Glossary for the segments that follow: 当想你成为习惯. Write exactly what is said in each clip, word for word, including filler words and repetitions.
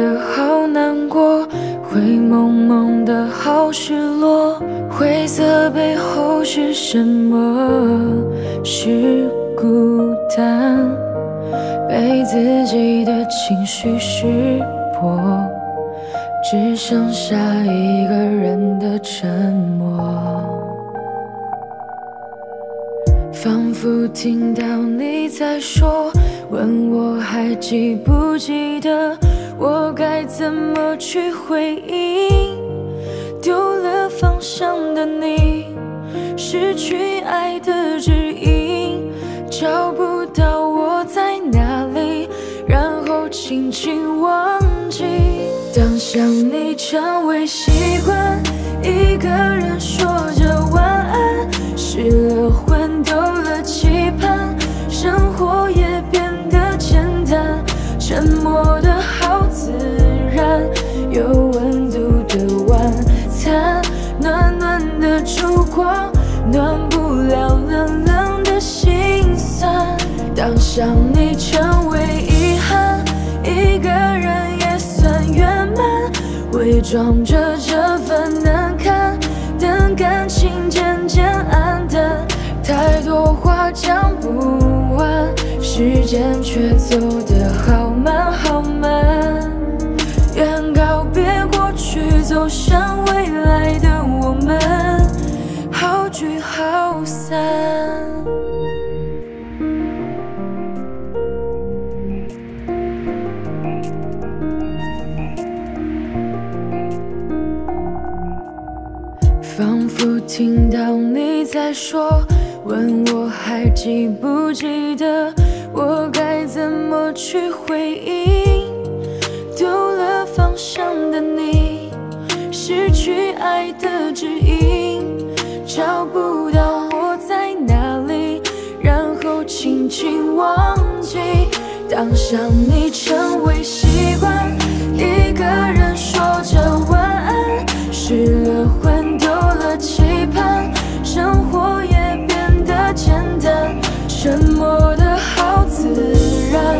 得好难过，灰蒙蒙的好失落，灰色背后是什么？是孤单，被自己的情绪识破，只剩下一个人的沉默。 仿佛听到你在说，问我还记不记得，我该怎么去回应？丢了方向的你，失去爱的指引，找不到我在哪里，然后轻轻忘记。当想你成为习惯，一个人说着晚安，失了魂，丢了期盼，生活也变得简单，沉默的好自然，有温度的晚餐，暖暖的烛光，暖不了冷冷的心酸。当想你成为遗憾，一个人也算圆满，伪装着这份难堪，等感情渐渐暗淡。 太多话讲不完，时间却走得好慢好慢。愿告别过去，走向未来的我们，好聚好散。仿佛听到你在说。 问我还记不记得，我该怎么去回应？丢了方向的你，失去爱的指引，找不到我在哪里，然后轻轻忘记。当想你成为习惯，一个人说着晚安，失了魂，丢了期盼，生活也。 简单，沉默的好自然，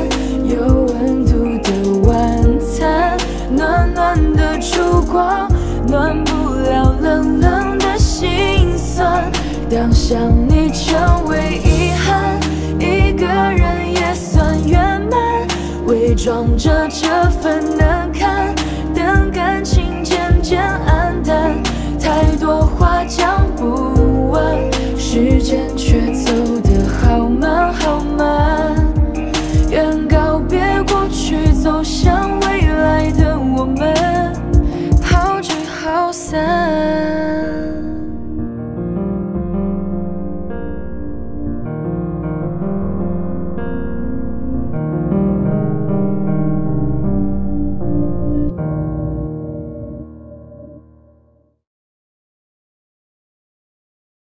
有温度的晚餐，暖暖的烛光，暖不了冷冷的心酸。当想你成为遗憾，一个人也算圆满，伪装着这份难堪，等感情渐渐暗淡，太多话讲不完。 时间却走得好慢好慢，愿告别过去，走向未来的我们，好聚好散。